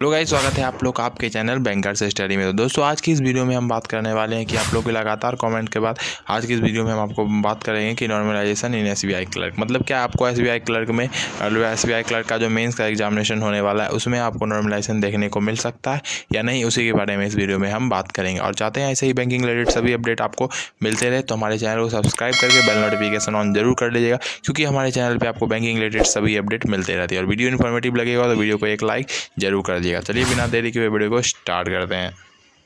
Hello guys, स्वागत है आप लोग आपके चैनल बैंकर्स स्टडी में। तो दोस्तों आज की इस वीडियो में हम बात करने वाले हैं कि आप लोग के लगातार कमेंट के बाद आज की इस वीडियो में हम आपको बात करेंगे कि नॉर्मलाइजेशन इन एसबीआई क्लर्क मतलब क्या आपको एसबीआई क्लर्क में एसबीआई क्लर्क का जो मेंस का एग्जामिनेशन होने वाला है उसमें आपको नॉर्मलाइजेशन देखने को मिल सकता है या नहीं, उसी के बारे में इस वीडियो में हम बात करेंगे। और चाहते हैं ऐसे ही बैंकिंग रिलेटेड सभी अपडेट आपको मिलते रहे तो हमारे चैनल को सब्सक्राइब करके बेल नोटिफिकेशन ऑन जरूर कर लीजिएगा, क्योंकि हमारे चैनल पर आपको बैंकिंग रिलेटेड सभी अपडेट मिलते रहती है। और वीडियो इन्फॉर्मेटिव लगेगा तो वीडियो को एक लाइक जरूर कर। चलिए बिना देरी के वीडियो को स्टार्ट करते हैं।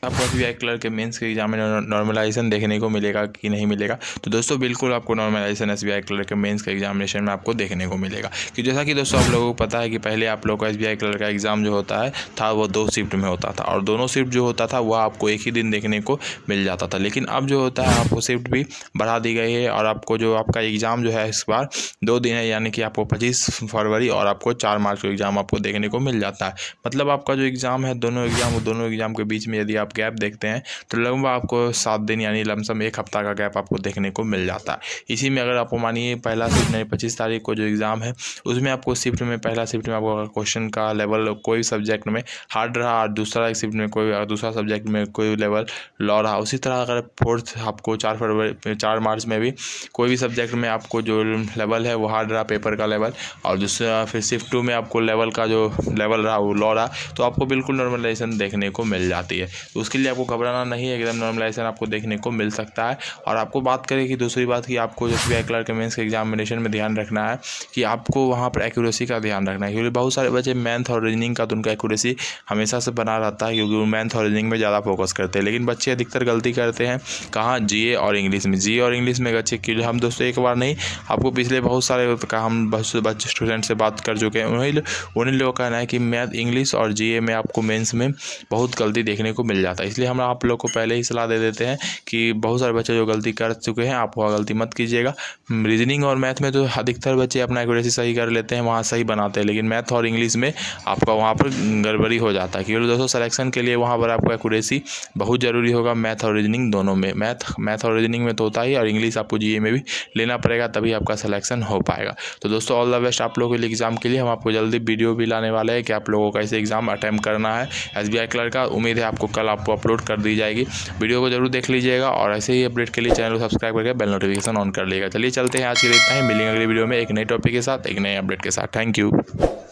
आपको एसबीआई क्लर्क के मेंस के एग्जाम में नॉर्मलाइजेशन देखने को मिलेगा कि नहीं मिलेगा? तो दोस्तों बिल्कुल आपको नॉर्मलाइजेशन एसबीआई क्लर्क के मेंस के एग्जामिनेशन में आपको देखने को मिलेगा। कि जैसा कि दोस्तों आप लोगों को पता है कि पहले आप लोगों का एसबीआई क्लर्क का एग्जाम जो होता है था वो दो शिफ्ट में होता था और दोनों शिफ्ट जो होता था वह आपको एक ही दिन देखने को मिल जाता था। लेकिन अब जो होता है आपको शिफ्ट भी बढ़ा दी गई है और आपको जो आपका एग्ज़ाम जो है इस बार 2 दिन है, यानी कि आपको 25 फरवरी और आपको 4 मार्च को एग्ज़ाम आपको देखने को मिल जाता है। मतलब आपका जो एग्ज़ाम है दोनों एग्ज़ाम के बीच में यदि गैप देखते हैं तो लगभग आपको 7 दिन यानी लमसम 1 हफ्ता का गैप आपको देखने को मिल जाता है। इसी में अगर आपको मानिए पहला शिफ्ट में 25 तारीख को जो एग्ज़ाम है उसमें आपको शिफ्ट में पहला शिफ्ट में आपको क्वेश्चन का लेवल कोई सब्जेक्ट में हार्ड रहा और दूसरा शिफ्ट में कोई दूसरा सब्जेक्ट में कोई लेवल लॉ रहा। उसी तरह अगर फोर्थ आपको 4 मार्च में भी कोई भी सब्जेक्ट में आपको जो लेवल है वो हार्ड रहा पेपर का लेवल और दूसरा फिर शिफ्ट 2 में आपको लेवल का जो लेवल रहा वो लॉ रहा, तो आपको बिल्कुल नॉर्मलाइजेशन देखने को मिल जाती है। तो उसके लिए आपको घबराना नहीं है, एकदम नॉर्मलाइजेशन आपको देखने को मिल सकता है। और आपको बात करें कि दूसरी बात कि आपको एसबीआई क्लर्क के मेंस के एग्जामिनेशन में ध्यान रखना है कि आपको वहाँ पर एक्यूरेसी का ध्यान रखना है, क्योंकि बहुत सारे बच्चे मैथ और रीजनिंग का तो उनका एक्यूरेसी हमेशा से बना रहता है क्योंकि वो मैथ और रीजनिंग में ज़्यादा फोकस करते हैं। लेकिन बच्चे अधिकतर गलती करते हैं कहाँ, जीए और इंग्लिश में बच्चे क्यों। हम दोस्तों एक बार नहीं, आपको पिछले बहुत सारे हम बच्चे स्टूडेंट से बात कर चुके हैं, उन्हीं लोगों का कहना है कि मैथ, इंग्लिश और जीए में आपको मेन्स में बहुत गलती देखने को मिल जाता है। इसलिए हम आप लोग को पहले ही सलाह दे देते हैं कि बहुत सारे बच्चे जो गलती कर चुके हैं आप वह गलती मत कीजिएगा। रीजनिंग और मैथ में तो अधिकतर बच्चे अपना एक्यूरेसी सही कर लेते हैं, वहाँ सही बनाते हैं, लेकिन मैथ और इंग्लिश में आपका वहाँ पर गड़बड़ी हो जाता है। क्योंकि दोस्तों सिलेक्शन के लिए वहाँ पर आपको एक्यूरेसी बहुत ज़रूरी होगा मैथ और रीजनिंग दोनों में। मैथ और रीजनिंग में तो होता ही, और इंग्लिश आपको जीए में भी लेना पड़ेगा तभी आपका सिलेक्शन हो पाएगा। तो दोस्तों ऑल द बेस्ट आप लोगों के एग्ज़ाम के लिए। हम आपको जल्दी वीडियो भी लाने वाले हैं कि आप लोगों को कैसे एग्ज़ाम अटैम्प्ट करना है एसबीआई क्लर्क का। उम्मीद है आपको कल आपको अपलोड कर दी जाएगी। वीडियो को जरूर देख लीजिएगा और ऐसे ही अपडेट के लिए चैनल को सब्सक्राइब करके बेल नोटिफिकेशन ऑन कर लीजिएगा। चलिए चलते हैं आज के लिए इतना ही, मिलेंगे अगले वीडियो में एक नए टॉपिक के साथ, एक नए अपडेट के साथ। Thank you.